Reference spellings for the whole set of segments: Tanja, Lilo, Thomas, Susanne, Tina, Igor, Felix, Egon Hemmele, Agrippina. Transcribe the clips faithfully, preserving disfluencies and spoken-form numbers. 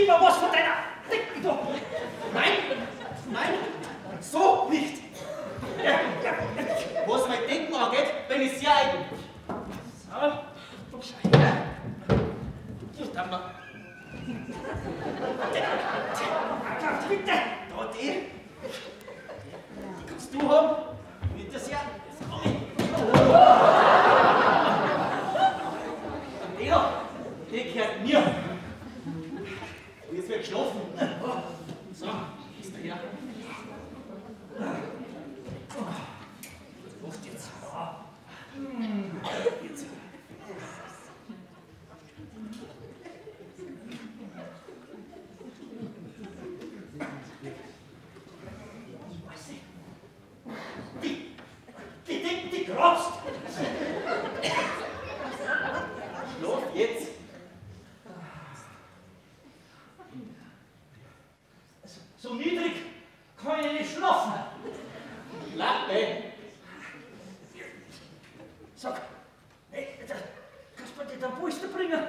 Gib mir was von deiner dicken Doppel. Nein, nein, so nicht. Was mein Denken angeht, bin ich sehr eigen. So, komm schon her. Ich darf noch. Bitte, da die. Die kannst du haben. Bitte sehr, das komm ich. Lilo, die gehört mir. Und jetzt wird geschlafen. So, ist der her. Was macht jetzt? Jetzt. Die, die, die, die grabst! Schlaf jetzt! So niedrig kann ich nicht schlafen! Lappe! Sag, hey, kannst du dir den Polster bringen?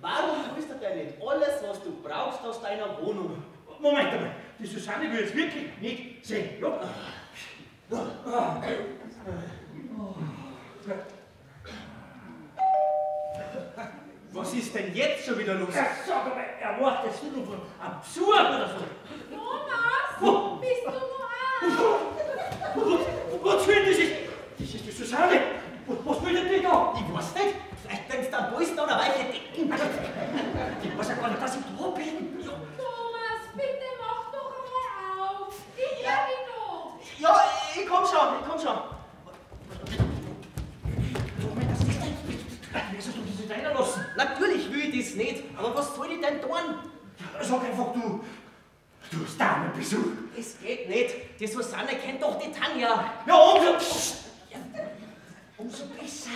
Warum willst du denn nicht alles, was du brauchst, aus deiner Wohnung? Moment einmal, die Susanne will es wirklich nicht sehen. Ja. Was ist denn jetzt schon wieder los? Ja, sag mal, erwartest du nur von absurd oder so? Thomas, oh. Bist du nur an? Was will das? Das ist die Susanne. Was will denn die da? Ich weiß nicht. Vielleicht denkst du an Polster oder weiche Decken. Ich weiß ja gar nicht, dass ich da bin. Ja. Thomas, bitte mach doch einmal auf. Ich höre dich noch. Ja, ich komm schon, ich komm schon. Willst du das nicht einlassen? Natürlich will ich das nicht, aber was soll ich denn tun? Sag einfach du, du hast Damenbesuch. Es geht nicht, die Susanne kennt doch die Tanja. Ja, umso, ja, umso besser.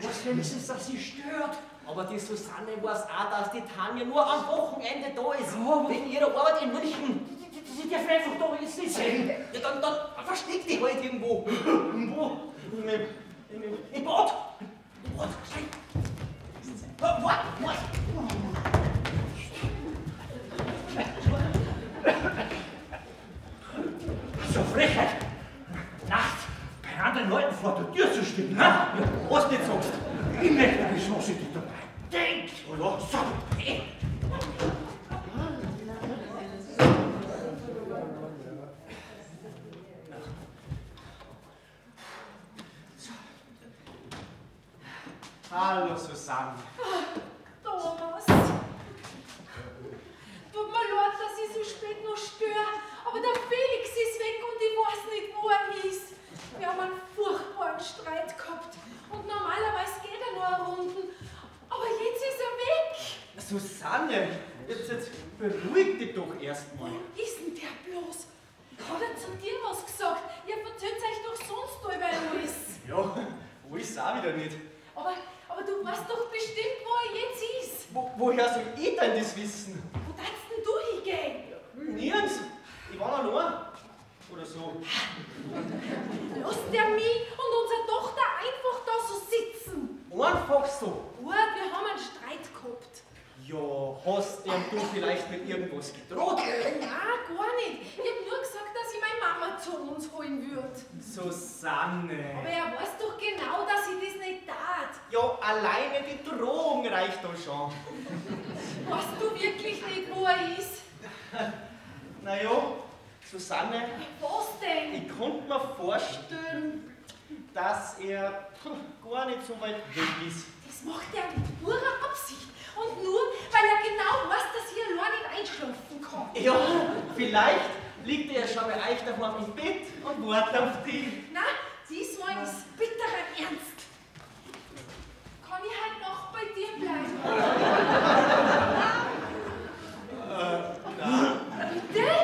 Was wenigstens, dass sie stört. Aber die Susanne weiß auch, dass die Tanja nur am Wochenende da ist. Ja, wegen ihrer Arbeit in München. Die darf einfach da jetzt nicht sehen. Ja, dann, dann versteckt die halt irgendwo. Irgendwo? Im Bad? Im Bad? Warte, warte! So Frechheit! Nachts bei anderen Leuten vor der Tür zu stehen, ne? Was nicht sagst? Ich möchte eine Chance dich dabei. Denk! Oder? So! Hey. Hallo Susanne. Ach, Thomas. Tut mir leid, dass ich so spät noch störe, aber der Felix ist weg und ich weiß nicht, wo er ist. Wir haben einen furchtbaren Streit gehabt und normalerweise geht er nur Runden, aber jetzt ist er weg. Susanne, jetzt, jetzt beruhig dich doch erstmal. Wo ist denn der bloß? Hat er zu dir was gesagt? Ihr verzählt euch doch sonst über alles. Ja, wo ist er auch wieder nicht? Aber, aber du weißt doch bestimmt, wo er jetzt ist. Wo, woher soll ich denn das wissen? Wo darfst denn du hingehen? Nirgends. Ich war allein. Oder so. Lass der mich und unsere Tochter einfach da so sitzen. Einfach so? Gut, wir haben einen Streit gehabt. Ja, hast denn du vielleicht mit irgendwas gedroht? Nein, gar nicht. Ich hab nur gesagt, dass ich meine Mama zu uns holen würde. Susanne. Aber er weiß doch genau, dass ich das nicht tat. Ja, alleine die Drohung reicht doch schon. Weißt du wirklich nicht, wo er ist? Naja, Susanne. Was denn? Ich konnte mir vorstellen, dass er gar nicht so weit weg ist. Das macht er mit purer Absicht. Und nur, weil er genau weiß, dass ich allein nicht einschlafen kann. Ja, vielleicht liegt er schon bei euch daheim im Bett und wartet auf dich. Nein, diesmal ist bitterer Ernst. Kann ich halt noch bei dir bleiben? äh, nein. Bitte?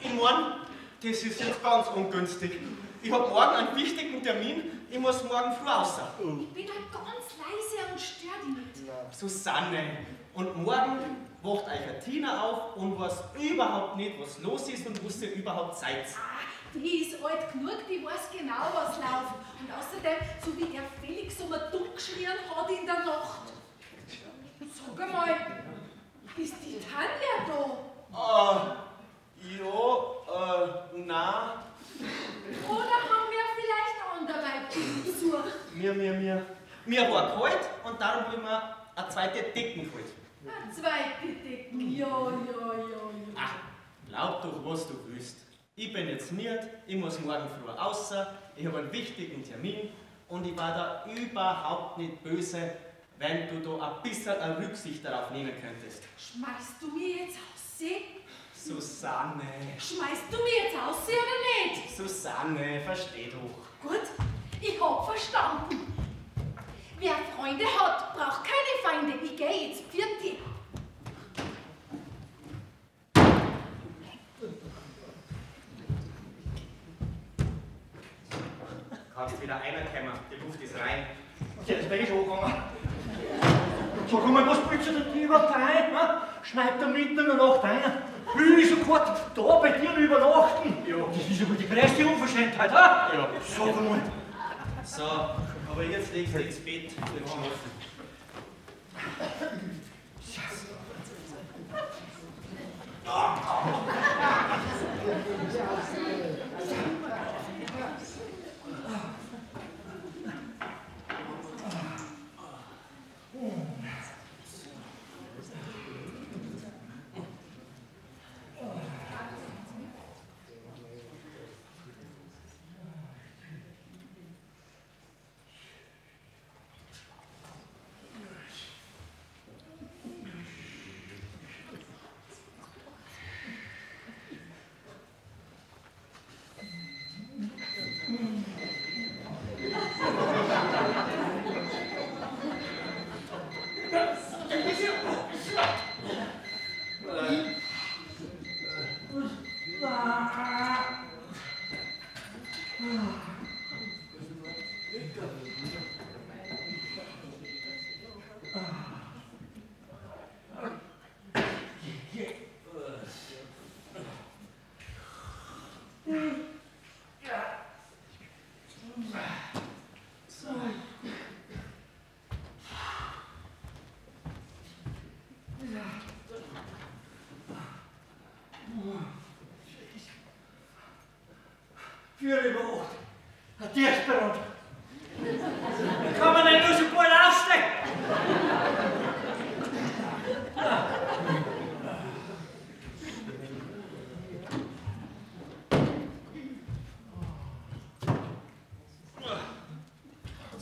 Ich mein, das ist jetzt ganz ungünstig. Ich habe morgen einen wichtigen Termin, ich muss morgen früh raus. Ich bin halt ganz leise und störe dich nicht. Ja. Susanne, und morgen wacht euch Tina auf und weiß überhaupt nicht, was los ist und was ihr überhaupt seid. Ah, die ist alt genug, die weiß genau, was läuft. Und außerdem, so wie der Felix so mal dumm geschrien hat in der Nacht. Sag einmal, Ist die Tanja da? Äh, ja, äh, na. Oder haben wir vielleicht anderweitig gesucht? Mir, mir, mir. Mir war kalt und darum will ich mir eine zweite Decken holen. Eine zweite Decken, ja, ja, ja, ja. Ach, glaub doch, was du willst. Ich bin jetzt müde, ich muss morgen früh raus, ich habe einen wichtigen Termin und ich war da überhaupt nicht böse, wenn du da ein bisschen eine Rücksicht darauf nehmen könntest. Schmeißt du mir jetzt aus? Susanne! Schmeißt du mir jetzt aus oder nicht? Susanne, versteh doch. Gut, ich hab verstanden. Wer Freunde hat, braucht keine Feinde. Ich geh jetzt. Vierte. Kannst wieder einer kommen, die Luft ist rein. Jetzt bin ich angegangen. Sag einmal, was willst du denn überhaupt ein? Schneid da mitten in der Nacht ein. Will ich sofort da bei dir übernachten? Ja. Das ist aber die größte Unverschämtheit, ha? Ja. Sag einmal. So, aber jetzt legst du ins Bett. Wir haben offen.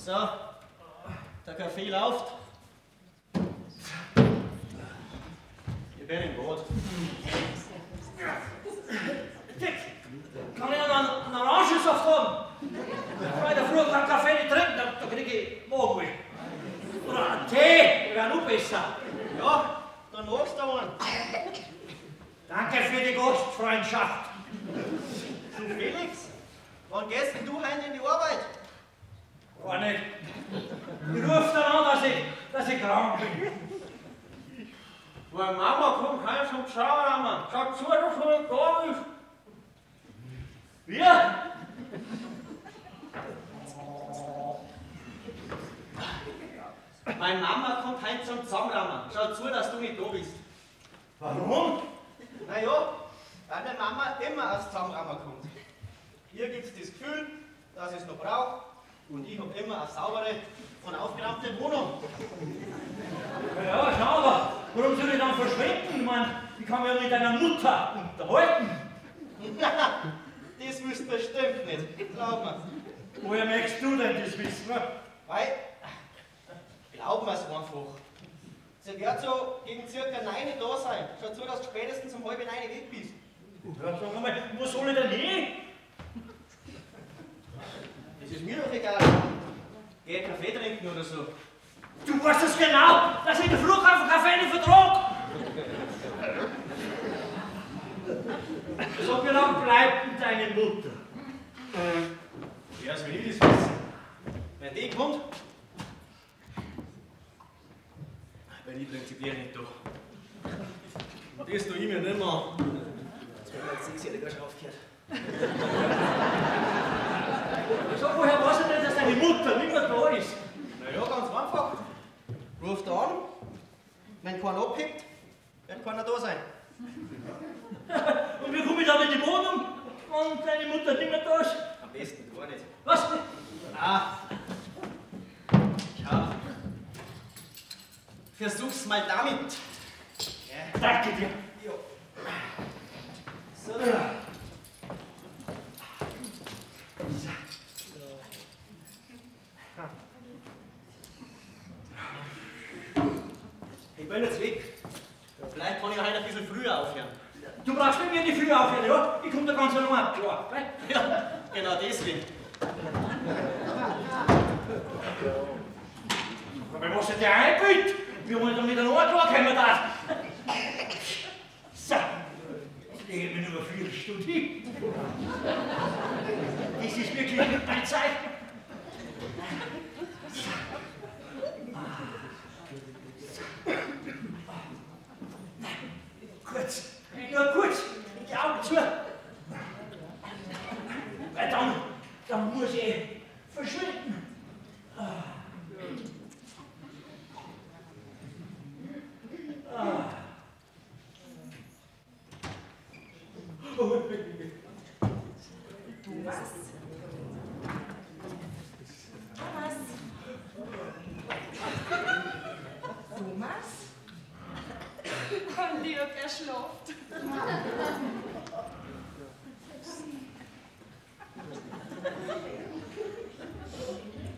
So, der Kaffee läuft. Ich bin im Boot. Kann ich einen, einen Orangensaft haben? Weil der früher keinen Kaffee nicht trinkt, dann, dann kriege ich Morgenweh. Oder einen Tee, wäre noch besser. Ja, dann magst du einen. Danke für die Gastfreundschaft. Du Felix, wann gehst denn du heim in die Arbeit? Gar nicht. Ich rufe dann an, dass ich, dass ich krank bin. Wo eine Mama kommt, heim zum Schauerhammer. Schaut zu, dass man nicht da ist. Wir? Meine Mama kommt heim zum Zusammenhammer. Schaut zu, dass du nicht da bist. Warum? Naja, weil meine Mama immer aufs Zusammenhammer kommt. Hier gibt es das Gefühl, dass es noch braucht. Und ich habe immer eine saubere und aufgeräumte Wohnung. Ja, schau, aber warum soll ich dann verschwinden? Ich meine, ich kann mich ja mit deiner Mutter unterhalten. Das willst du bestimmt nicht, glaub mir. Woher möchtest du denn das wissen? Weil, glaub mir's einfach. Sie wird so gegen circa neun da sein. Schau zu, dass du spätestens um halb neun weg bist. Ja, sag mal, wo soll ich denn hin? Das ist mir doch egal. Geh Kaffee trinken oder so. Du weißt es genau, dass ich den Flughafen Kaffee nicht vertrage. So genau bleibt mit deiner Mutter. Ja, das will ich das wissen. Wenn die kommt, bin ich prinzipiell nicht da. Und das tue ich mir nicht mehr an. Jetzt bin ich als Sechsjähriger schon aufgehört. Ich sag, woher weiß ich denn, dass deine Mutter nicht mehr da ist? Naja, ganz einfach. Ruft an, wenn keiner abhebt, ja, der Dingertasche. Am besten gar nicht. Was? Ah. Ja. Versuch's mal damit. Ja. Danke dir. Jo. So. Ich bin jetzt weg. Vielleicht kann ich auch ein bisschen früher aufhören. Du brauchst mit mir nicht früher aufhören, ja? Ich komme da ganz normal. Ja, ja, genau deswegen. Aber was ist denn eingebildet? Wir wollen doch nicht einen Ort kommen da. So, ich lege mich über vier Stunden hin. Das ist wirklich nicht mein Zeichen. Kurz, nur kurz, die Augen zu. Weil dann, dann muss ich verschwinden. Ah. Ah. Du was? Thomas. Thomas? Oh, Leo, er schläft.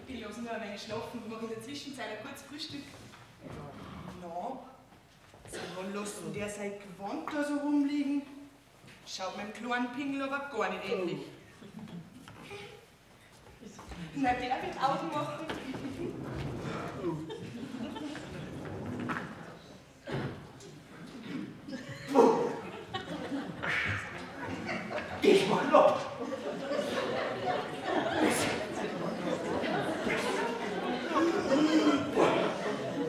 Ich lasse nur ein wenig schlafen und mache in der Zwischenzeit ein kurzes Frühstück. No. So, wann lässt denn der sein Gewand da so rumliegen? Schaut meinem kleinen Pingel aber gar nicht ähnlich. Na, der wird ausmachen. Ich mach los!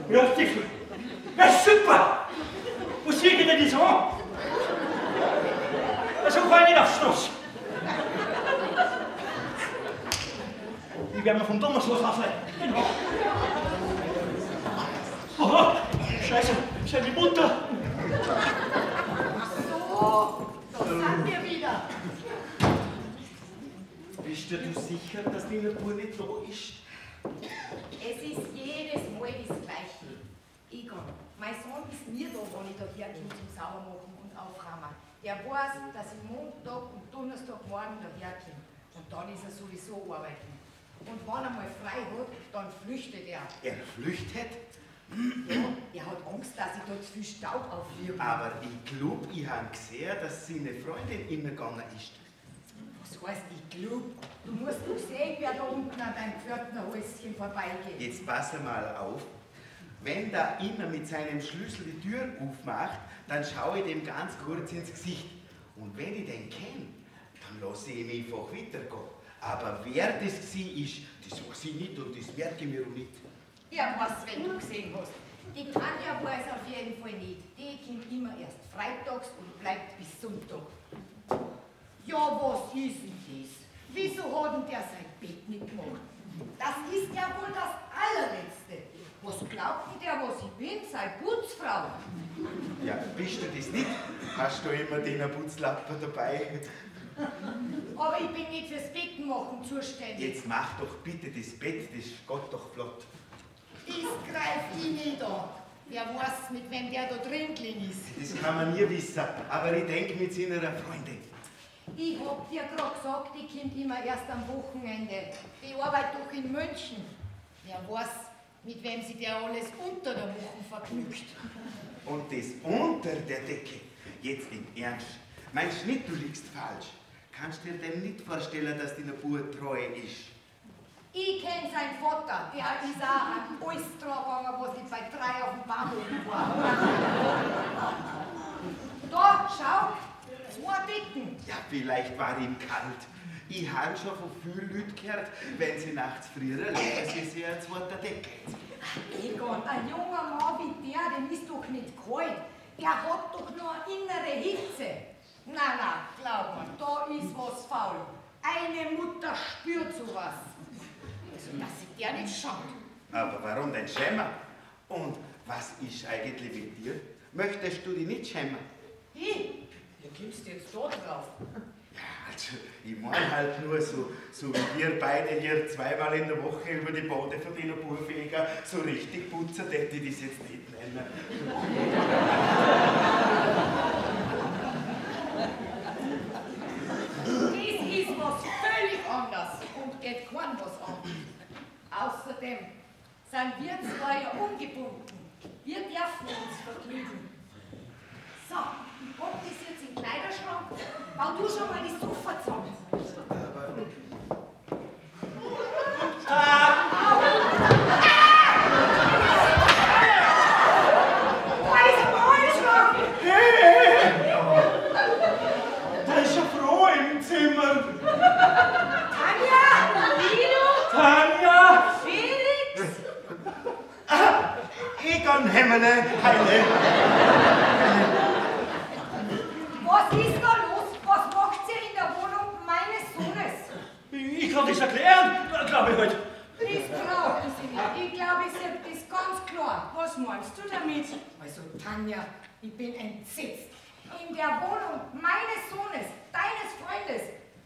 Ja, Stiefel! Ja, super! Wo sieht denn das an? Also fahr ich nicht aufs Schloss! Ich werde mir vom Thomas los aufleiten. Genau. Oh, Scheiße, schau die Mutter! So, da sind wir wieder! Bist du dir sicher, dass die Natur nicht da ist? Es ist jedes Mal das Gleiche. Egon, mein Sohn ist nie da, wenn ich da herkomme zum Sauermachen und Aufräumen. Er weiß, dass ich Montag und Donnerstagmorgen daherkomme. Und dann ist er sowieso arbeiten. Und wenn er mal frei hat, dann flüchtet er. Er flüchtet? Ja, er hat Angst, dass ich da zu viel Staub aufwirbel. Aber ich glaube, ich habe gesehen, dass seine Freundin immer gegangen ist. Das heißt, ich glaube, du musst doch sehen, wer da unten an deinem Pförtnerhäuschen vorbeigeht. Jetzt pass mal auf. Wenn der immer mit seinem Schlüssel die Tür aufmacht, dann schaue ich dem ganz kurz ins Gesicht. Und wenn ich den kenne, dann lasse ich ihn einfach weitergehen. Aber wer das gewesen ist, das weiß ich nicht und das merke ich mir auch nicht. Ja, was, wenn du gesehen hast. Die Tanja weiß auf jeden Fall nicht. Die kommt immer erst freitags und bleibt bis Sonntag. Ja, was ist denn das? Wieso hat denn der sein Bett nicht gemacht? Das ist ja wohl das Allerletzte. Was glaubt denn der, was ich bin, sei Putzfrau? Ja, bist du das nicht? Hast du immer den Putzlappen dabei? Aber ich bin nicht fürs Betten machen zuständig. Jetzt mach doch bitte das Bett, das geht doch flott. Das greift ich nicht an. Wer weiß, mit wem der da drin drin ist. Das kann man nie wissen, aber ich denke mit seiner Freundin. Ich hab dir gerade gesagt, die kommt immer erst am Wochenende. Die arbeitet doch in München. Wer weiß, mit wem sie der alles unter der Woche vergnügt. Und das unter der Decke? Jetzt im Ernst. Meinst du nicht, du liegst falsch? Kannst du dir denn nicht vorstellen, dass die Natur treu ist? Ich kenn seinen Vater, der ist auch an alles draufgegangen, was ich bei drei auf dem Bahnhof war. Da, schau! Ja, vielleicht war ihm kalt. Ich habe schon von vielen Leuten gehört, wenn sie nachts frieren, legen sie sich an zweiter Decke. Egon, ein junger Mann wie der, dem ist doch nicht kalt. Der hat doch nur eine innere Hitze. Nein, nein, glaub mir, da ist was faul. Eine Mutter spürt sowas. Also, dass sich der nicht schämt. Aber warum denn schämen? Und was ist eigentlich mit dir? Möchtest du dich nicht schämen? Ich? Du kommst jetzt da drauf. Ja, gesagt, ich meine halt nur so, so wie wir beide hier zweimal in der Woche über die Bande von den Burfeger so richtig putzen, hätte ich das jetzt nicht nennen. Das ist was völlig anderes und geht keinem was an. Außerdem sind wir zwei ja ungebunden. Wir dürfen uns vergnügen. So, ob das jetzt im Kleiderschrank, bau du schon mal die Sofa zusammen. Da ist ein Kleiderschrank! Hey! Da ist eine Frau im Zimmer! Tanja! Lilo! Tanja! Felix! Ah, Egon Hemmele! Heile! Was ist da los? Was macht ihr in der Wohnung meines Sohnes? Ich kann das erklären, glaube ich halt. Das glaubt sie nicht. Ich glaube, ich sehe das ganz klar. Was meinst du damit? Also, Tanja, ich bin entsetzt. In der Wohnung meines Sohnes, deines Freundes,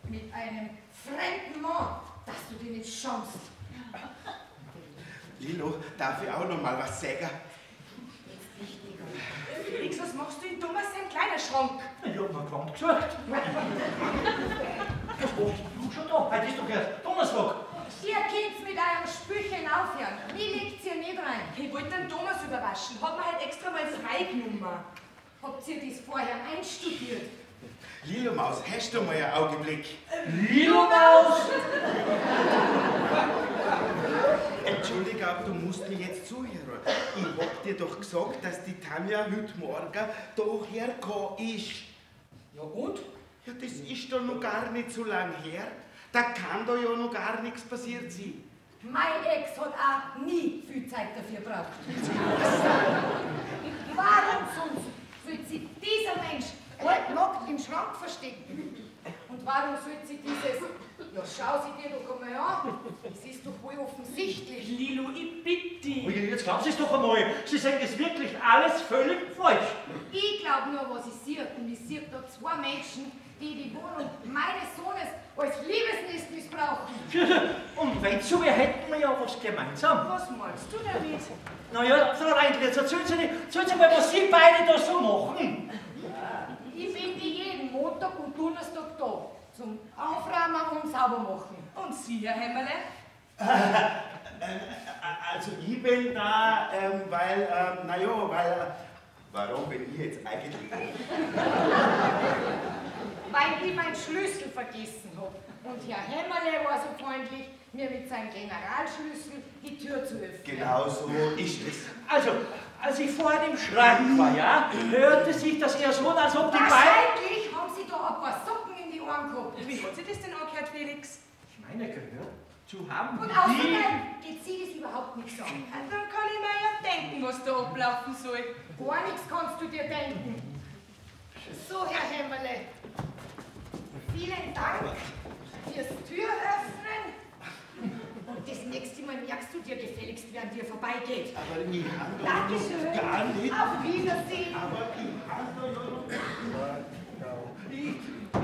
mit einem fremden Mann, dass du dir nicht schaust. Lilo, darf ich auch noch mal was sagen? Felix, was machst du in Thomas seinem Kleiderschrank? Ich hab mir gewandt gesagt. Das machst du schon da. Heute ist doch erst Donnerstag. Ihr könnt mit eurem Spülchen aufhören. Mir legt ihr nicht rein. Ich wollte den Thomas überraschen. Hab mir halt extra mal frei genommen. Habt ihr das vorher einstudiert? Lilo Maus, hast du mal einen Augenblick? Lilo Maus! Entschuldige, aber du musst mir jetzt zuhören. Ich hab dir doch gesagt, dass die Tanja heute Morgen daher gekommen ist. Ja und? Ja, das ist doch noch gar nicht so lange her. Da kann da ja noch gar nichts passiert sein. Mein Ex hat auch nie viel Zeit dafür gebraucht. Warum sonst fühlt sich dieser Mensch heute nackt im Schrank verstecken? Und warum sollte sie dieses, ja schau sie dir doch einmal an, das ist doch wohl offensichtlich. Lilo, ich bitte dich. Ui, jetzt glaubst du es doch einmal, sie sagen das wirklich alles völlig falsch. Ich glaube nur, was ich sehe, und ich sehe da zwei Menschen, die die Wohnung meines Sohnes als Liebesnest missbrauchen. Und wenn so wäre, hätten wir ja was gemeinsam. Was meinst du damit? Naja, Frau Reindl, jetzt erzählen Sie, erzählen Sie mal, was Sie beide da so machen. Ich bin die jeden Montag und Donnerstag da, zum Aufräumen und Saubermachen. Und Sie, Herr Hemmele? Also ich bin da, ähm, weil, ähm, naja, weil, äh, warum bin ich jetzt eigentlich da? Weil ich meinen Schlüssel vergessen habe. Und Herr Hemmele war so freundlich, mir mit seinem Generalschlüssel die Tür zu öffnen. Genau so ist es. Also, als ich vorhin im Schrank war, ja, hörte sich das eher so, als ob die beiden... Wahrscheinlich haben Sie da ein paar Socken in die Ohren gehabt. Wie hat Sie das denn angehört, Felix? Ich meine, gehört zu haben. Und außerdem geht Sie das überhaupt nichts an. Dann kann ich mir ja denken, was da ablaufen soll. Gar nichts kannst du dir denken. So, Herr Hemmele, vielen Dank fürs Türöffnen. Und das nächste Mal merkst du dir gefälligst, während dir vorbeigeht. Aber ich habe doch gar nicht. Auf Wiedersehen. Aber ich habe doch noch.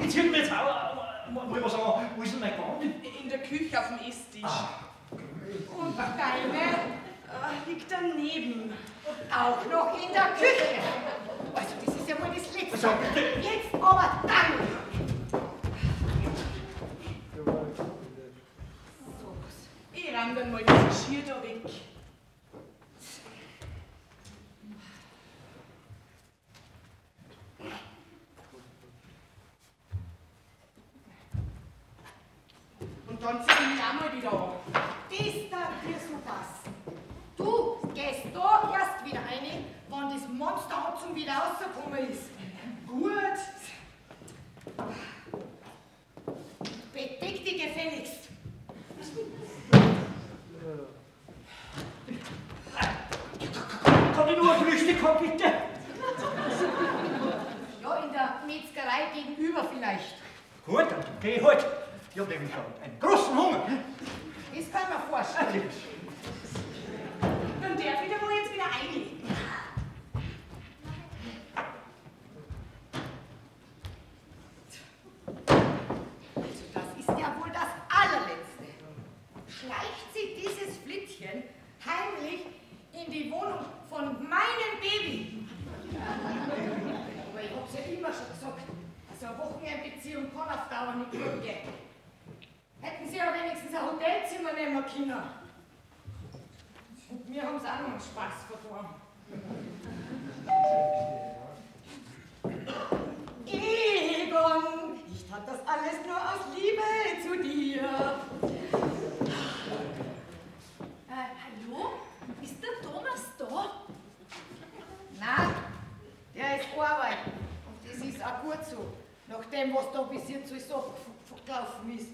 Ich will mir jetzt auch mal was sagen. Wo ist denn mein Garten? In der Küche auf dem Esstisch. Ah. Und deine äh, liegt daneben. Und auch noch in der Küche. Also das ist ja wohl das Letzte. Jetzt aber dann. Ich räume dann mal das Geschirr da weg. Und dann zieh ich auch mal wieder an. Das darf dir so passen. Du gehst da erst wieder rein, wenn das Monster hat zum wieder rausgekommen ist. Gut. Bedeck dich gefälligst. Kann ich nur ein Frühstück haben, bitte? Ja, in der Metzgerei gegenüber vielleicht. Gut, dann geh ich halt. Ich habe nämlich einen großen Hunger. Das kann man vorstellen. Dann darf ich da wohl jetzt wieder einlegen. Unternehmer, Tina. Und wir haben es auch noch Spaß verloren. Egon, ich tat das alles nur aus Liebe zu dir. Äh, hallo? Ist der Thomas da? Nein, der ist arbeiten. Und das ist auch gut so. Nach dem, was da bis jetzt alles abgelaufen ist.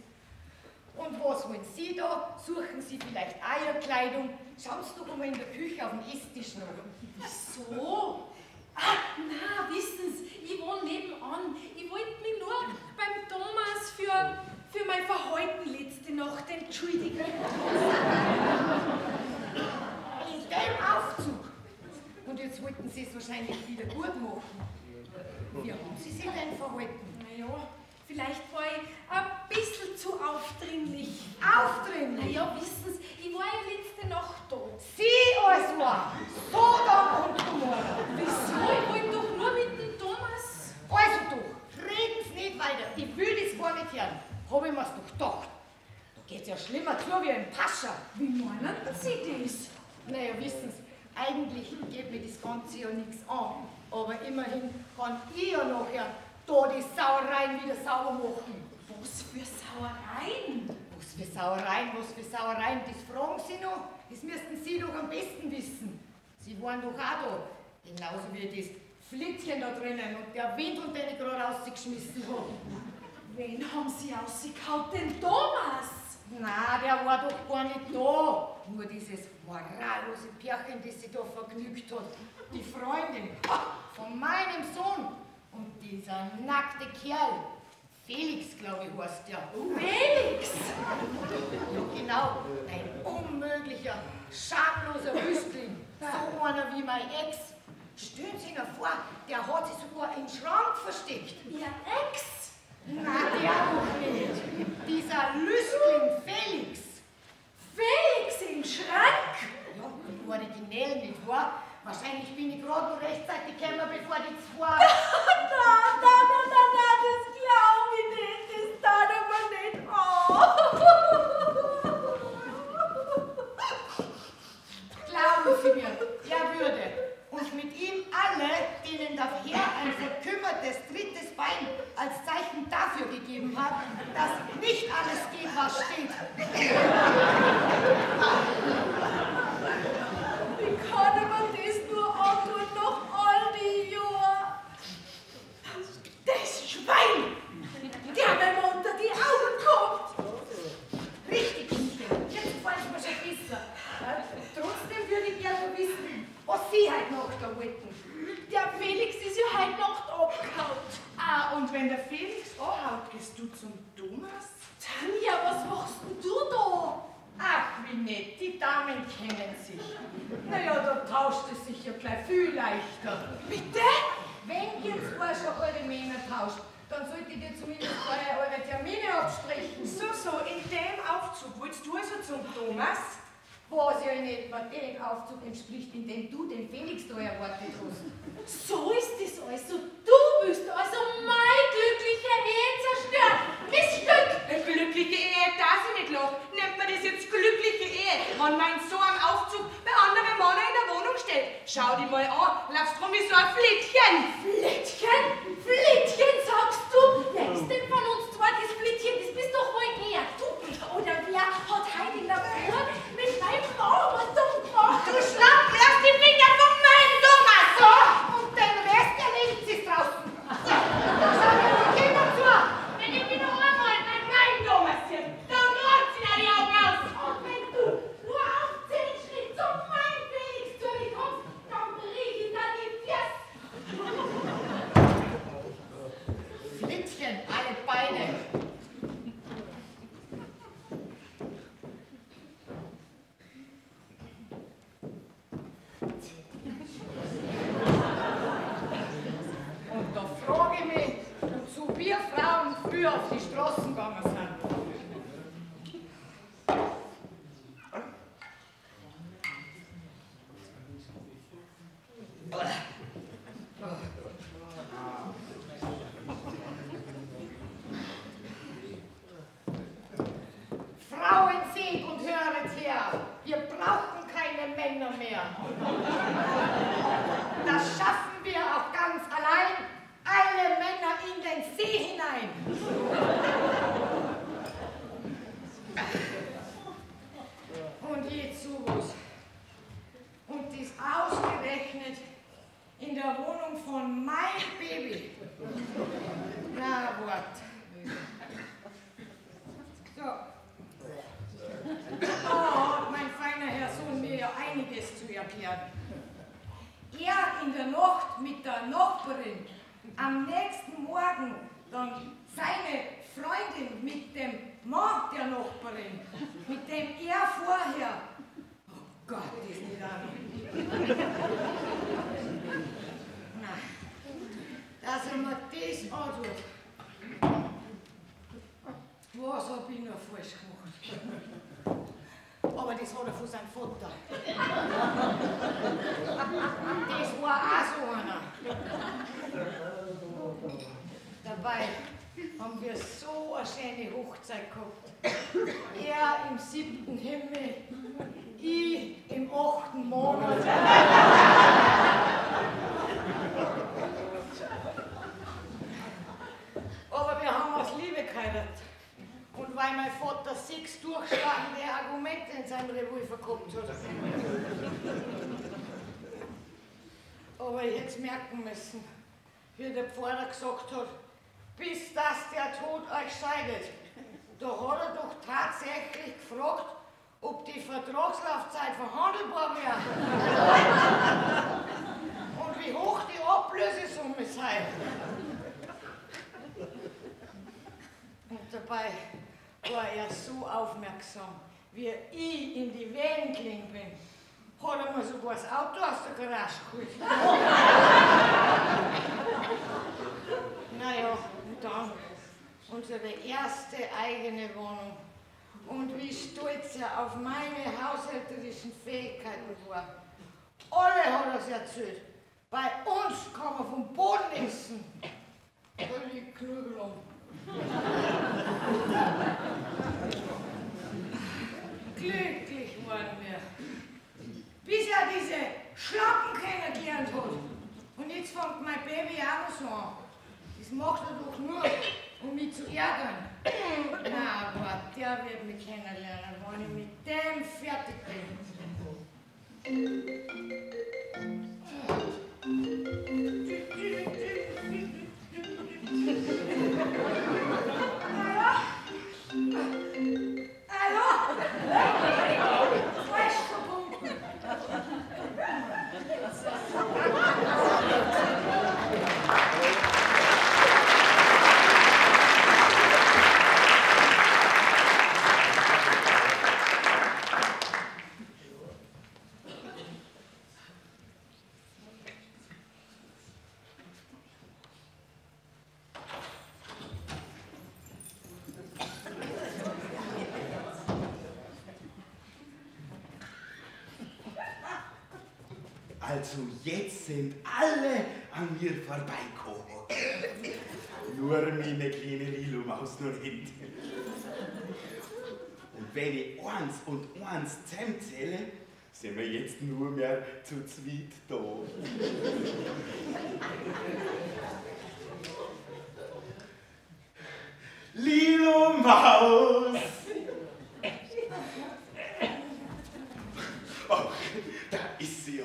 Und was wollen Sie da? Suchen Sie vielleicht auch Ihre Kleidung? Schauen Sie doch mal in der Küche auf den Esstisch nach. Wieso? Ah, na, wissen Sie, ich wohne nebenan. Ich wollte mich nur beim Thomas für, für mein Verhalten letzte Nacht entschuldigen. In dem Aufzug. Und jetzt wollten Sie es wahrscheinlich wieder gut machen. Wie haben Sie sich denn verhalten? Na ja. Vielleicht war ich ein bisschen zu aufdringlich. Aufdringlich? Na ja, wissen Sie, ich war ja letzte Nacht da. Sie als war! So da und du war! Wieso? Ich wollte doch nur mit dem Thomas. Also doch, reden's nicht weiter. Ich will das gar nicht hören. Hab ich mir's doch gedacht. Da geht's ja schlimmer zu wie ein Pascha. Wie meinen Sie das? Naja, wissen Sie, eigentlich geht mir das Ganze ja nichts an. Aber immerhin kann ich ja nachher da die Sauereien wieder sauber machen. Was für Sauereien? Was für Sauereien, was für Sauereien, das fragen Sie noch. Das müssten Sie doch am besten wissen. Sie waren doch auch da. Genauso wie das Flitzchen da drinnen und der Wind, und den ich gerade rausgeschmissen habe. Wen haben Sie rausgehauen? Den Thomas? Nein, der war doch gar nicht da. Nur dieses morallose Pärchen, das sie da vergnügt hat. Die Freundin von meinem Sohn. Und dieser nackte Kerl, Felix, glaube ich, heißt der. Felix! Ja, genau, ein unmöglicher, schamloser Wüstling. So einer wie mein Ex. Stellen Sie mir vor, der hat sich sogar im Schrank versteckt. Ihr Ex? Nein, der doch nicht. Dieser Lüstling Felix. Felix im Schrank? Ja, originell, nicht wahr? Wahrscheinlich bin ich gerade noch rechtzeitig gekommen, bevor die zwei... da, da, da, da, da, das glaube ich nicht, das tat aber nicht auf. Glauben Sie mir, er würde. Und mit ihm alle, denen der Herr ein verkümmertes drittes Bein als Zeichen dafür gegeben hat, dass nicht alles geht, was steht. Entspricht, indem du den Felix da erwartet hast. So ist das also. Du willst also meine glückliche Ehe zerstören. Missglück! Eine glückliche Ehe, das ich nicht lache. Nennt man das jetzt glückliche Ehe, wenn man so einen Aufzug bei anderen Männern in der Wohnung stellt. Schau dich mal an, laufst rum wie so ein Flittchen. Flittchen? Flittchen, sagst du? Wer ist denn von uns zwei das Flittchen? Das bist doch wohl eher du. Oder wer hat heute in der Wohnung mit meinem Bauch was da? Du Schlamp, lass die Finger von meinem Thomas! So, und den Rest erledigt sich draußen. Da sag ich die Kinder zu. Wenn ich mich noch einmal an meinen Thomas sehe, dann lohnt sie dir die Augen aus. Und wenn du nur auf zehn Schritt zu meinem Felix zu mir kommst, dann brich ich dir die Füße. brauchen keine Männer mehr. Das schaffen wir auch ganz allein, alle Männer in den See hinein. Und je zu uns. Und dies ausgerechnet in der Wohnung von meinem Baby. Na, wart. So. Oh, mein feiner Herr Sohn mir ja einiges zu erklären. Er in der Nacht mit der Nachbarin, am nächsten Morgen dann seine Freundin mit dem Mann der Nachbarin, mit dem er vorher. Oh Gott, das ist nicht an. Nein, dass er mir das antut. Was hab ich noch falsch gemacht? Aber das hat er von seinem Vater. Das war auch so einer. Dabei haben wir so eine schöne Hochzeit gehabt. Er im siebten Himmel, ich im achten Monat. Aber wir haben aus Liebe geheiratet. Und weil mein Vater sechs durchschlagende Argumente in seinem Revolver gehabt hat. Aber ich hätte es merken müssen, wie der Pfarrer gesagt hat, bis dass der Tod euch scheidet. Da hat er doch tatsächlich gefragt, ob die Vertragslaufzeit verhandelbar wäre. Und wie hoch die Ablösesumme sei. Und dabei war er so aufmerksam, wie ich in die Wellen gelegen bin, hat er mir sogar das Auto aus der Garage geholt. Naja, und dann unsere erste eigene Wohnung. Und wie stolz er auf meine haushälterischen Fähigkeiten war. Alle hat er es erzählt. Bei uns kann man vom Boden essen. Da liegt Knödel um. Glücklich waren wir, bis er diese Schlappen kennengelernt hat. Und jetzt fängt mein Baby auch so an. Das macht er doch nur, um mich zu ärgern. Na, aber der wird mich kennenlernen, wenn ich mit dem fertig bin. Hallo? Hallo? Falsch verbunden. Also jetzt sind alle an mir vorbeigekommen. Nur meine kleine Lilo-Maus noch nicht. Und wenn ich eins und eins zusammenzähle, sind wir jetzt nur mehr zu zweit da. Lilo-Maus! Oh, da ist sie ja.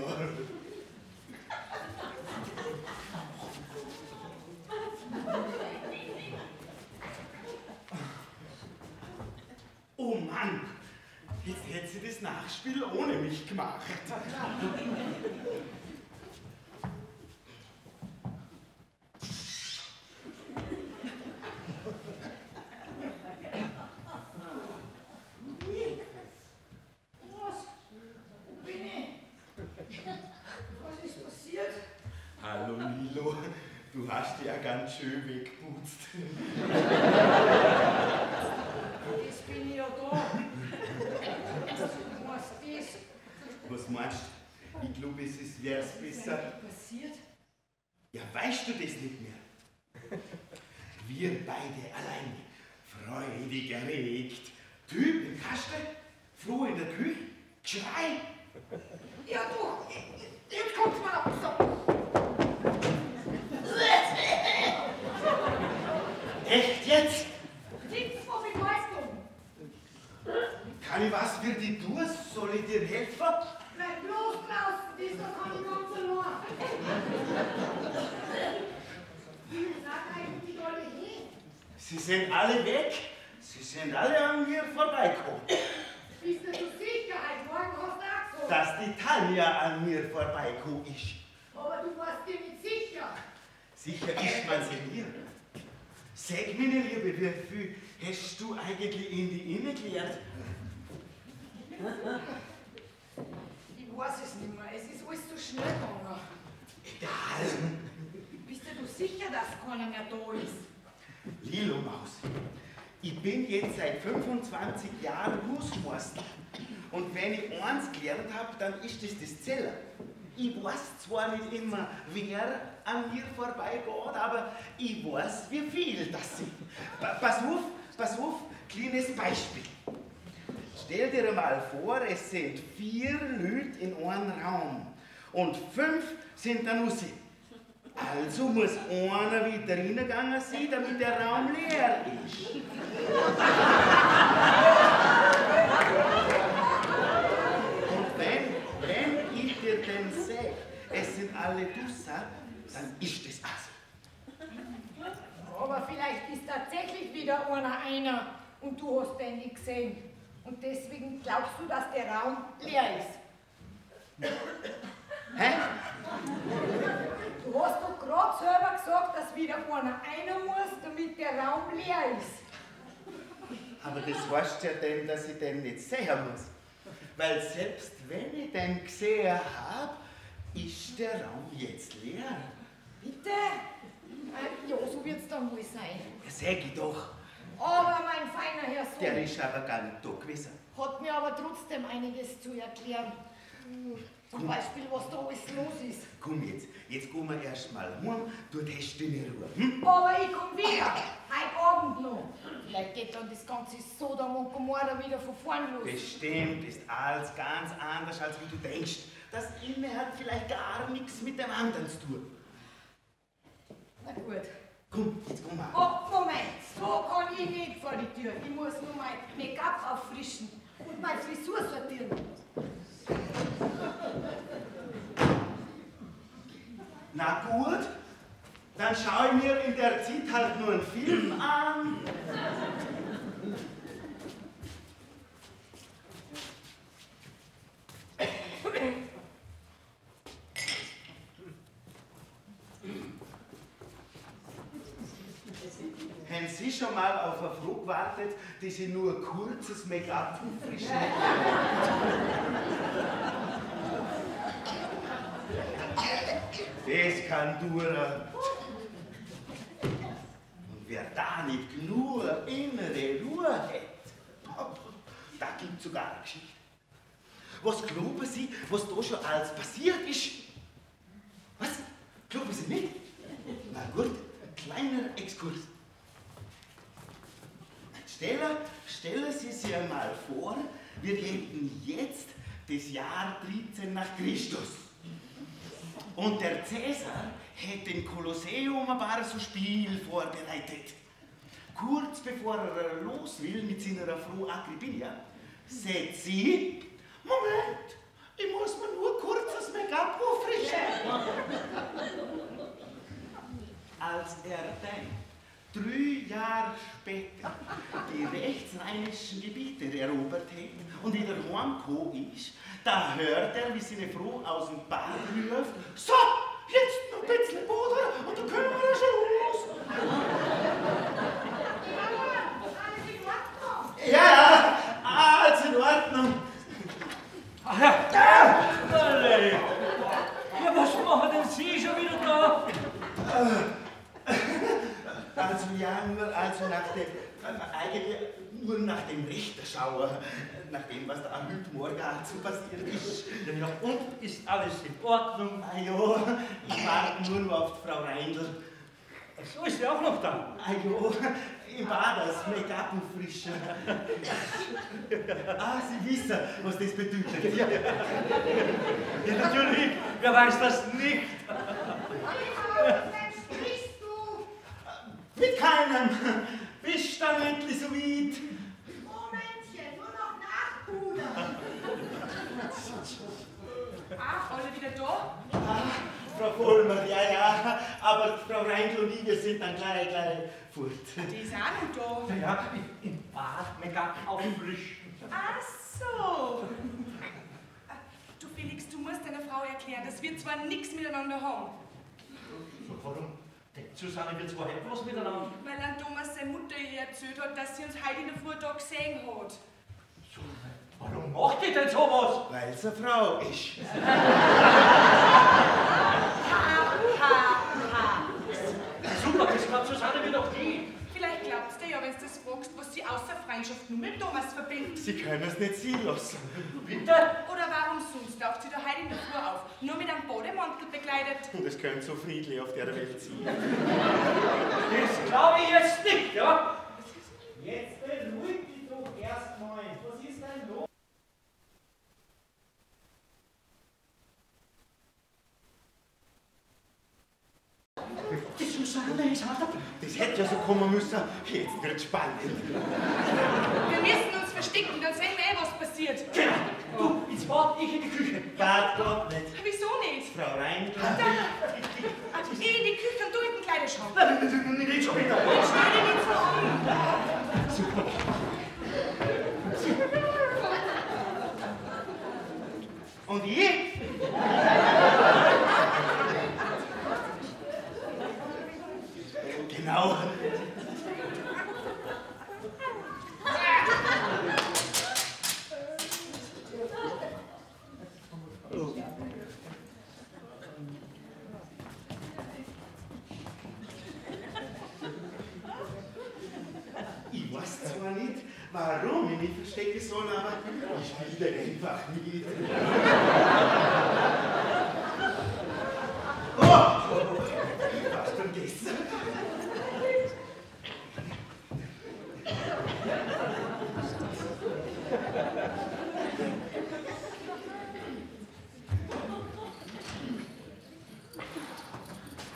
Oh Mann, jetzt hätte sie das Nachspiel ohne mich gemacht. Hallo Lilo, du hast dich ja ganz schön weggeputzt. Jetzt bin ich ja da. Was ist das? Was meinst du? Ich glaube, es wäre es besser. Was ist passiert? Ja, weißt du das nicht mehr? Wir beide allein, freudig erregt. Typ im Kasten, Floh in der Küche, Zwei? Ja, doch. Jetzt kommt's mal auf den Stopp. Echt jetzt? Nichts vor die Leistung. Kann ich was für die Durst? Soll ich dir helfen? Bleib bloß draußen, die ist doch keine ganze Lohr. Sag eigentlich die Leute hin. Sie sind alle weg. Sie sind alle an mir vorbeikommen. Bist du sicher, ein Morgen hast du auch so? Dass die Tanja an mir vorbeikommt ist. Aber du warst dir nicht sicher. Sicher ist man sie mir. Sag mir, Liebe, wie viel hast du eigentlich in die Inne gelernt? Ich weiß es nicht mehr. Es ist alles zu schnell gegangen. Egal. Bist du sicher, dass keiner mehr da ist? Lilo Maus. Ich bin jetzt seit fünfundzwanzig Jahren Hausmeister. Und wenn ich eins gelernt habe, dann ist es das Zählen. Ich weiß zwar nicht immer, wer an mir vorbeigeht, aber ich weiß, wie viel das sind. Pass auf, pass auf, kleines Beispiel. Stell dir mal vor, es sind vier Leute in einem Raum und fünf sind da nur sie. Also muss einer wieder reingegangen sein, damit der Raum leer ist. Und wenn, wenn ich dir dann sage, es sind alle Dusser, dann ist es also. Aber vielleicht ist tatsächlich wieder einer einer und du hast den nicht gesehen. Und deswegen glaubst du, dass der Raum leer ist. Hä? Du hast doch gerade selber gesagt, dass wieder einer einer muss, damit der Raum leer ist. Aber das heißt ja denn, dass ich den nicht sehen muss. Weil selbst wenn ich den gesehen habe, ist der Raum jetzt leer. Bitte? Ja, so wird es dann wohl sein. Das sag ich doch. Aber mein feiner Herr Sohn. Der ist aber gar nicht da gewesen. Hat mir aber trotzdem einiges zu erklären. Zum Beispiel, was da alles los ist. Komm jetzt, jetzt gehen wir erstmal heim, du hast in Ruhe. Hm? Aber ich komm wieder, heute Abend noch. Vielleicht geht dann das ganze Sodom und Gomorra wieder von vorn los. Bestimmt, ist alles ganz anders, als wie du denkst. Das eine hat vielleicht gar nichts mit dem anderen zu tun. Na gut. Komm, jetzt komm mal. Oh, Moment, so kann ich nicht vor die Tür. Ich muss nur mein Make-up auffrischen und meine Frisur sortieren. Na gut, dann schaue ich mir in der Zeit halt nur einen Film an. Haben Sie schon mal auf eine Frau gewartet, die Sie nur kurzes Make-up auffrischen? Das kann dauern. Und wer da nicht genug innere Ruhe hat, da gibt es sogar eine Geschichte. Was glauben Sie, was da schon alles passiert ist? Was? Glauben Sie nicht? Na gut, kleiner Exkurs. Stellen, stellen Sie sich einmal vor, wir leben jetzt das Jahr dreizehn nach Christus. Und der Cäsar hat im Kolosseum ein paar so Spiel vorbereitet. Kurz bevor er los will mit seiner Frau Agrippina, sagt sie, Moment, ich muss mir nur kurz das Make-up auffrischen. Als er denkt, drei Jahre später die rechtsrheinischen Gebiete erobert hat und wieder heimgekommen ist, da hört er, wie seine Frau aus dem Bad ruft, so, jetzt noch ein bisschen Butter und dann können wir ja schon raus. Alles in Ordnung? Ja, alles in Ordnung. Ach ja, ja, was machen denn Sie schon wieder da? Also ja, nur also nach dem, eigentlich nur nach dem Richter schauen, nach dem, was da heute Morgen so passiert ist. Ja, und ist alles in Ordnung? Ah ja, ich warte nur noch auf die Frau Reindl. So ist sie auch noch da. Ah ja, ich war das, Make-up und frischer. Ah, Sie wissen, was das bedeutet. Ja, ja natürlich. Wer weiß das nicht? Mit wem sprichst du? Mit keinem. Bist dann endlich so weit. Momentchen, nur noch nachpudern. Ach, alle wieder da? Ach, Frau Vollmer, ja, ja. Aber Frau Reindl und ich, wir sind dann gleich, gleich fort. Die ist auch noch da. Ja, im Bad, mega aufrisch. Ach so. Du Felix, du musst deiner Frau erklären, dass wir zwar nichts miteinander haben. Warum? Susanne, wir zwei hätten was miteinander. Weil dann Thomas seine Mutter ihr erzählt hat, dass sie uns heute in der Vortag gesehen hat. So, warum macht die denn sowas? Weil sie eine Frau ist. Super, das glaubt Susanne mir doch nie. Vielleicht glaubst du ja, wenn du das fragst, was sie außer Freundschaft nur mit Thomas verbindet. Sie können es nicht sehen lassen. Bitte? Oder warum sonst taucht sie da heute in der Früh auf, nur mit einem Bademantel bekleidet? Und es können so friedlich auf der Welt sein. Das glaube ich jetzt nicht, ja? Jetzt beruhigt dich doch erstmal. Was ist denn los? Die Susanne ist hart. Das hätte ja so kommen müssen. Jetzt wird's spannend. Wir müssen uns verstecken, dann sehen wir eh, was passiert. Genau. Du, ins Bad, ich in die Küche. Bad, Gott nicht. Wieso nicht? Frau Reindl. Also ich in die Küche und du in den Kleiderschrank. Nein, nein, nein, nein, nicht schon wieder. Und schneide dich so um. Super. Und ich? Genau. Ich weiß zwar nicht, warum ich mich verstecke soll, aber ich will einfach nicht. Oh! Ich hab's vergessen.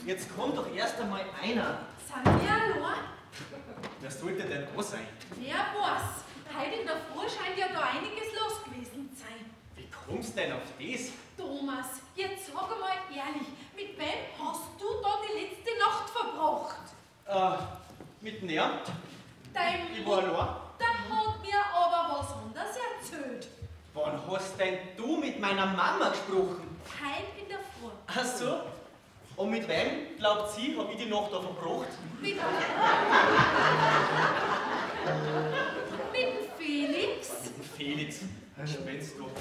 Jetzt kommt doch erst einmal einer. Sind wir allein? Wer sollte denn da sein? Wer weiß. Heute in der Früh scheint ja da einiges los gewesen zu sein. Wie kommst du denn auf das? Thomas, jetzt sag einmal ehrlich, mit wem hast du da die letzte Nacht verbracht? Äh, mit mir. Dein Ich war allein. Der hat mir aber was anderes erzählt. Wann hast denn du mit meiner Mama gesprochen? Heute in der Früh. Ach so? Und mit wem, glaubt sie, habe ich die Nacht da verbracht? Mit dem Felix. Mit dem Felix? Spinnst du? Und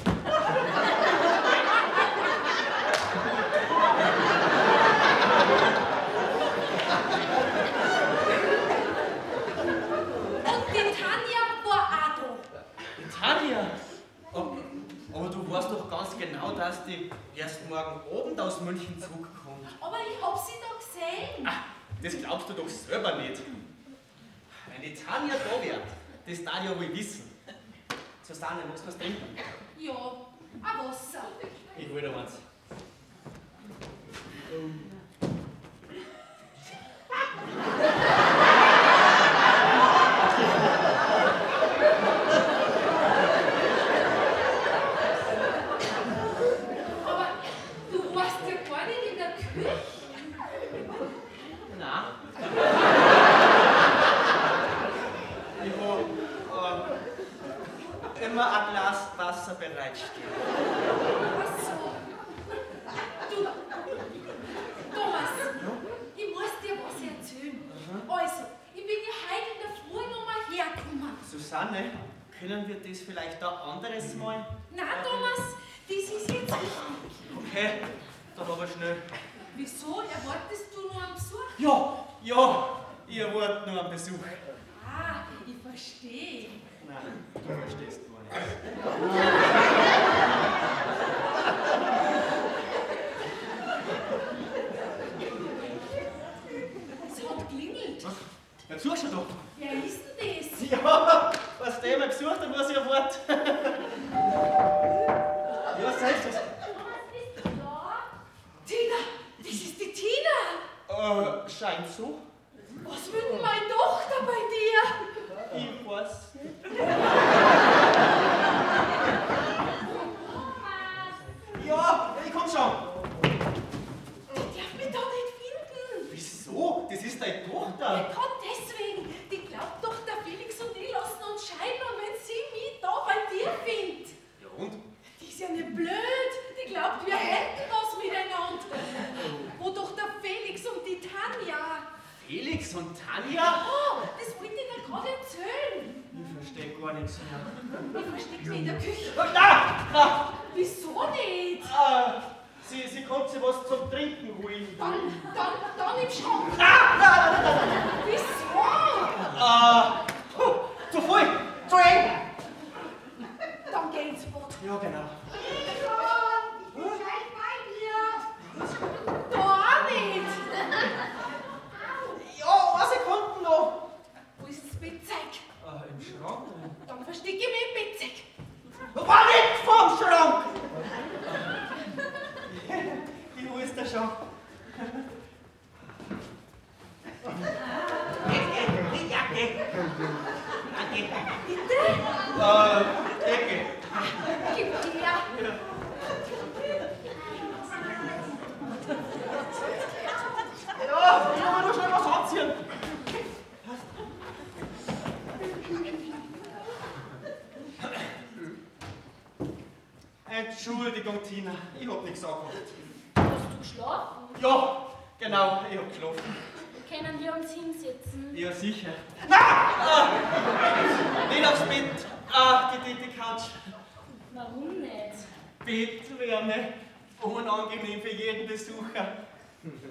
die Tanja war auch da. Die Tanja? Oh, aber du weißt doch ganz genau, dass die erst morgen Abend aus München zurückkommt. Aber ich hab sie doch gesehen. Ach, das glaubst du doch selber nicht. Wenn die Tanja da wäre, das darf ja wohl wissen. Susanne, magst du was trinken? Ja, ein Wasser. Ich hol dir eins. Können wir das vielleicht ein anderes Mal? Nein, Thomas, das ist jetzt nicht. Okay, dann aber schnell. Wieso? Erwartest du nur einen Besuch? Ja, ja, ich erwarte nur einen Besuch. Ah, ich verstehe. Nein, du verstehst gar nichts. Es hat klingelt. Was? Jetzt suchst du doch. Wer ist denn das? Ja! Was der immer gesucht hat, muss ich ja what? Was heißt das? Thomas, bist du da? Tina, das ist die Tina. Äh, scheint so. Was will denn meine Tochter bei dir? Ich weiß nicht. Thomas! Ja, ich komm schon. Die darf mich doch nicht finden. Wieso? Das ist deine Tochter. Ja, Gott, deswegen. Die glaubt doch, der Felix und ich lassen uns scheitern, wenn sie mich da bei dir findet. Ja und? Die ist ja nicht blöd. Die glaubt, wir hätten was miteinander. Wo doch der Felix und die Tanja. Felix und Tanja? Oh, das wollte ich dir gerade erzählen. Ich verstehe gar nichts mehr. Ich verstecke mich in der Küche. Na, na. Wieso nicht? Ah, sie, sie kommt sich was zum Trinken holen. Dann, dann, dann im Schrank. Na, na, na, na, na. Wieso? Ah, puh, zu voll, zu eng. Dann geh ins Bad. Ja, genau. Igor, ich bin gleich bei dir. Da nicht. Ja, eine Sekunde noch! Wo ist das Bettzeug? Ah, im Schrank. Dann verstecke ich mich im Bettzeug. War nicht vom Schrank! Die Uhr ist da schon. Bitte? Ah, Decke. Gib her. Ja, ich will nur schnell was anziehen. Entschuldigung, Tina, ich hab nichts angemacht. Hast du geschlafen? Ja, genau, ich hab geschlafen. Können wir uns hinsetzen? Ja, sicher. Nein! Ah, nicht aufs Bett, ah, die, die Couch. Warum nicht? Bettwärme, unangenehm für jeden Besucher.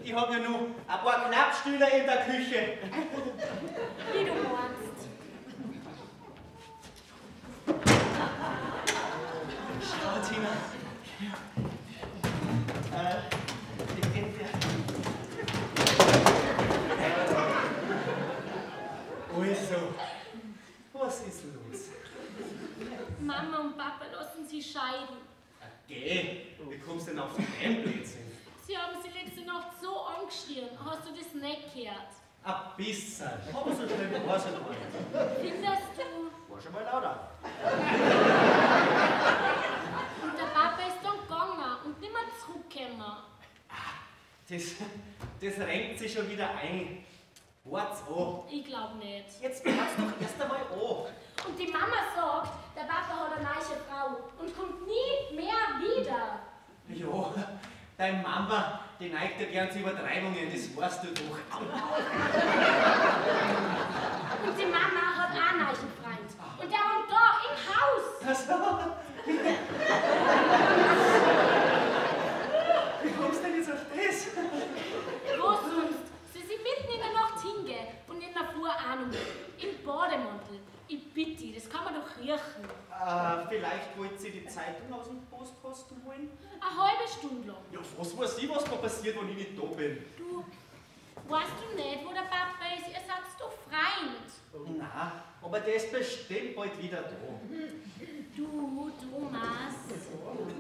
Ich habe ja nur ein paar Klappstühle in der Küche. Wie du meinst. Schau, Tina. Ja. Äh, ich bin der. Also, was ist los? Mama und Papa lassen sie scheiden. Okay, wie kommst du denn auf den Blödsinn? Sie haben sie letzte Nacht so angeschrien. Hast du das nicht gehört? Ein bisschen. Aber so schnell war es ja noch nicht. Findest du? War schon mal lauter. Und der Papa ist dann gegangen und nicht mehr zurückgekommen. Das, das renkt sich schon wieder ein. Wart's an. Ich glaube nicht. Jetzt wart's doch erst einmal an. Und die Mama sagt, der Papa hat eine neue Frau und kommt nie mehr wieder. Ja. Deine Mama, die neigt ja gern zu Übertreibungen, das weißt du doch. Und die Mama hat auch einen neuen Freund. Und der wohnt da im Haus. Ach so. Wie kommst du denn jetzt auf das? Wo sonst? Sie sind mitten in der Nacht hingehen und in der Früh auch noch mit. Im Bademantel. Ich bitte, das kann man doch riechen. Äh, vielleicht wollte sie die Zeitung aus dem Postkasten holen? Eine halbe Stunde lang. Ja, was weiß ich, was da passiert, wenn ich nicht da bin? Du, weißt du nicht, wo der Papa ist? Ihr seid doch Freund. Oh, nein, aber der ist bestimmt bald wieder da. Du, Thomas,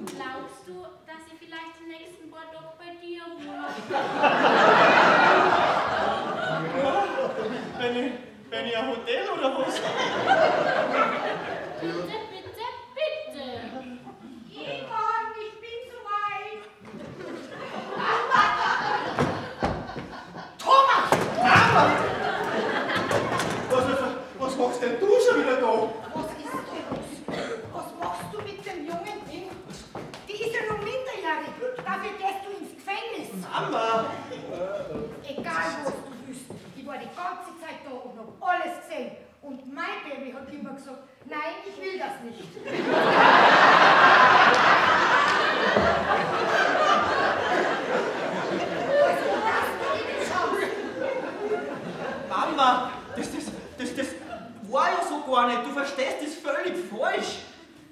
glaubst du, dass ich vielleicht die nächsten paar Tage bei dir wohne? Wenn ich ein Hotel oder was? Bitte, bitte, bitte! Egon, ich bin soweit! Thomas! Thomas! Was, was machst denn du schon wieder da? Was ist da los? Was machst du mit dem jungen Ding? Die ist ja nur minderjährig. Dafür gehst du ins Gefängnis. Mama! Egal, was du willst. Ich war die ganze Zeit da und hab alles gesehen. Und mein Baby hat immer gesagt, nein, ich will das nicht. Mama, das, das, das, das war ja so gar nicht. Du verstehst das völlig falsch.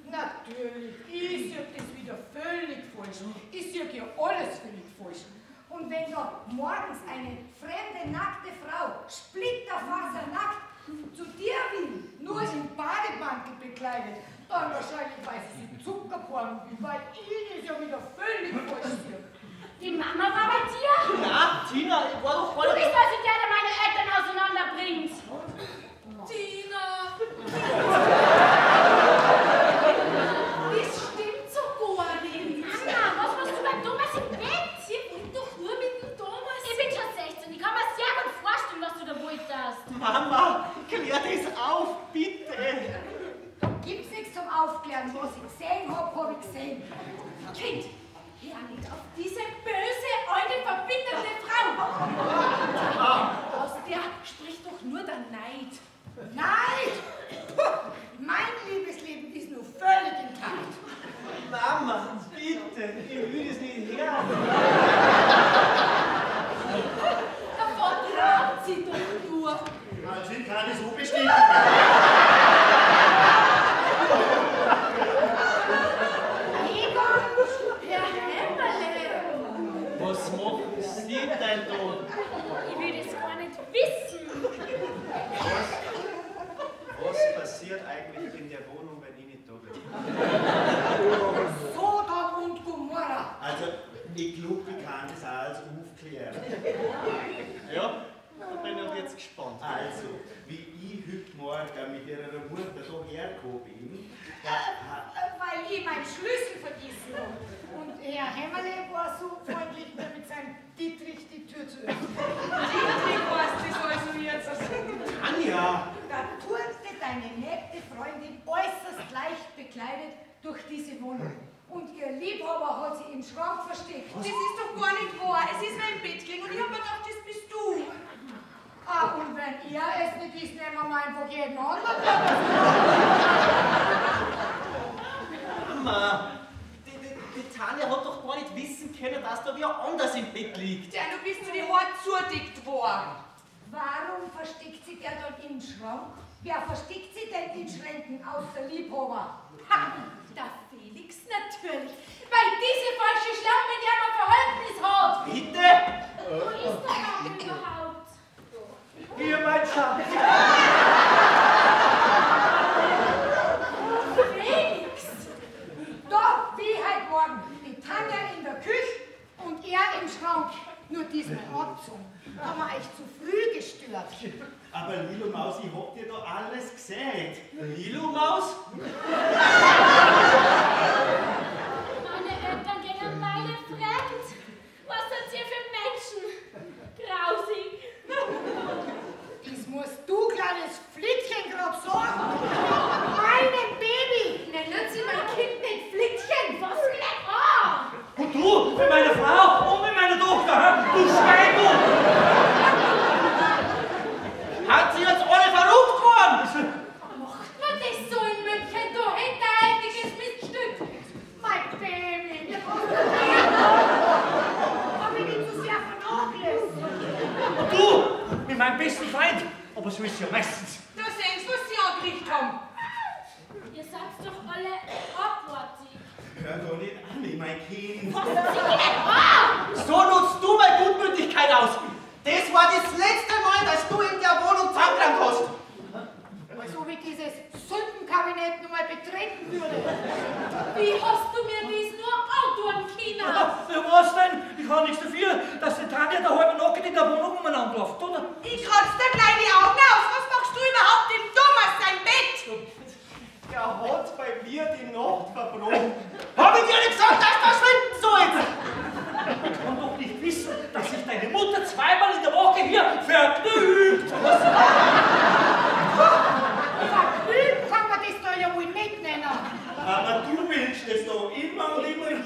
Natürlich, ich sag das wieder völlig falsch. Ich sag ja alles völlig falsch. Und wenn da morgens eine fremde, nackte Frau splitterfasernackt zu dir will, nur in Bademantel bekleidet, dann wahrscheinlich, weil sie in Zucker geboren bin, weil ich ist ja wieder völlig vorstelle. Die Mama war bei dir? Ja, Tina, ich war doch voll... Du bist also der, der meine Eltern auseinanderbringt. Oh. Tina! Mama, klär das auf, bitte! Da gibt's nichts zum Aufklären. Was ich gesehen hab, hab ich gesehen. Kind, hör nicht auf diese böse, alte, verbitterte Frau! Aus der spricht doch nur der Neid. Neid! Puh, mein Liebesleben ist nur völlig intakt. Mama, bitte, ich will es nicht hören. Davon raubt sie doch nur. Also ich kann es so bestätigen. Egon, Herr Hämmerle. Was machen Sie denn da? Ich will das gar nicht wissen. Was, was passiert eigentlich in der Wohnung, wenn ich nicht da bin? Sodom und Gomorra. Also, ich glaube, ich kann das auch als aufklären. Ja? Ich bin ja jetzt gespannt. Also, wie ich heute Morgen mit ihrer Mutter so hergekommen bin. Da, weil ich meinen Schlüssel vergessen habe. Und Herr Hämmerle war so freundlich, mir mit seinem Dietrich die Tür zu öffnen. Dietrich, was ist also jetzt? Tanja! Da turnte deine nette Freundin äußerst leicht bekleidet durch diese Wohnung. Und ihr Liebhaber hat sie im Schrank versteckt. Was? Das ist doch gar nicht wahr. Es ist mein Bett gelegen und ich habe mir gedacht, das bist du. Ah, und wenn ihr es nicht ist, nehmen wir mal einfach jeden anderen. Mama, die, die, die Tanja hat doch gar nicht wissen können, dass da wer anders im Bett liegt. Ja, du bist zu die Haare zudickt worden. Warum versteckt sie der dort im Schrank? Wer versteckt sie denn in Schränken außer Liebhaber? Ha, der Felix natürlich, weil diese falsche Schlange mit der man Verhältnis hat. Bitte? Wo ist der denn überhaupt? Hier, mein Schatz! Felix! Da, wie heute Morgen, die Tanja in der Küche und er im Schrank. Nur diesen Anzug. Da haben wir euch zu früh gestört. Aber Lilo Maus, ich hab dir da alles gesagt. Lilo Maus? Meine Eltern gingen beide fremd. Was sind ihr für Menschen? Grausig. Das musst du, kleines Flittchen, grad sagen. Meinem Baby! Nenn sie mein Kind nicht Flittchen, was bleibt an? Und du, mit meiner Frau und mit meiner Tochter, du Schwein! Hat sie jetzt alle verrückt worden? Macht man das so in München, du hinterhältiges Miststück? Mein Baby! Hab ich nicht so sehr vernachlässigt. Und du? Mit meinem besten Freund, aber so ist ja meistens. Da sehen Sie, was Sie angerichtet haben. Ihr seid doch alle abartig. Hör doch nicht an, mein Kind. Was Sie so nutzt du meine Gutmütigkeit aus. Das war das letzte Mal, dass du in der Wohnung zusammengerannt hast. So wie dieses Sündenkabinett nun mal betreten würde. Wie hast du mir dies nur Auto in China? Ja, was denn? Ich kann nichts dafür, dass die Tanja da halb nackig in der Wohnung umeinander läuft, oder? Ich kotze dir gleich die Augen aus. Was machst du überhaupt dem Thomas sein Bett? Der hat bei mir die Nacht verbrochen. Hab ich dir nicht gesagt, dass das verschwinden soll? Ich kann doch nicht wissen, dass sich deine Mutter zweimal in der Woche hier vergnügt. Vergnügen kann man das da ja wohl nicht nennen. Aber du willst das da immer und immer und immer.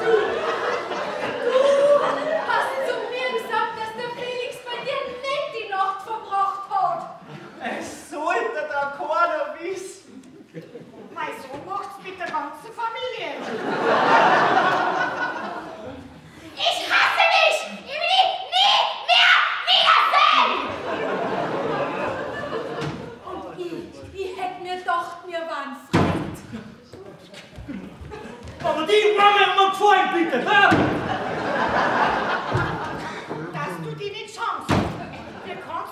Du, du hast zu mir gesagt, dass der Felix bei dir nicht die Nacht verbracht hat. Es sollte da keiner wissen. Mein Sohn macht's mit der ganzen Familie. Ich hasse dich! Ich will dich nie mehr wiedersehen! Und ich, ich hätte mir gedacht, wir waren fremd. Aber die war mir noch gefallen, bitte! Ne? Dass du die nicht schaffst. Wir kannst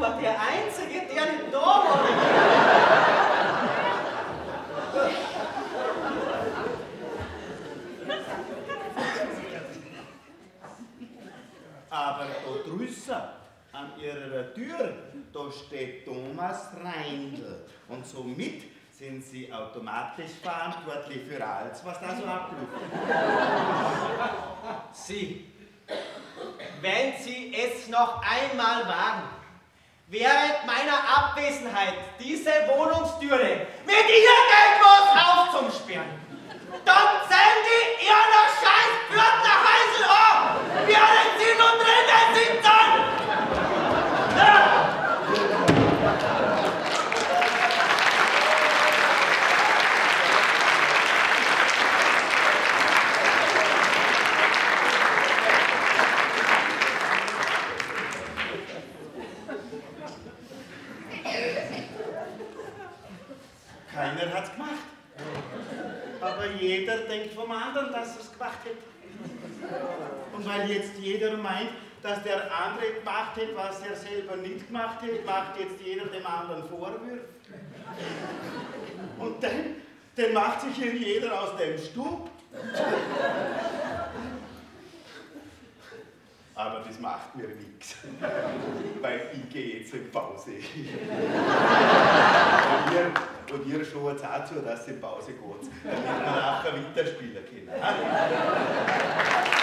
war der Einzige, der nicht da war. Aber da drüssen, an ihrer Tür, da steht Thomas Reindl. Und somit sind sie automatisch verantwortlich für alles, was da so abläuft. Sie, wenn Sie es noch einmal wagen, während meiner Abwesenheit diese Wohnungstüre mit irgendetwas aufzusperren, dann sehen die ihre scheiß Blödner Heisel an, während sie nur drinnen sind dann! Ja. Keiner hat's gemacht. Aber jeder denkt vom anderen, dass er es gemacht hat. Und weil jetzt jeder meint, dass der andere gemacht hat, was er selber nicht gemacht hat, macht jetzt jeder dem anderen Vorwürfe. Und dann, dann macht sich hier jeder aus dem Stuhl. Aber das macht mir nichts, weil ich gehe jetzt in Pause. Und ihr schaut auch zu, dass es in Pause geht, damit wir nachher weiterspielen können.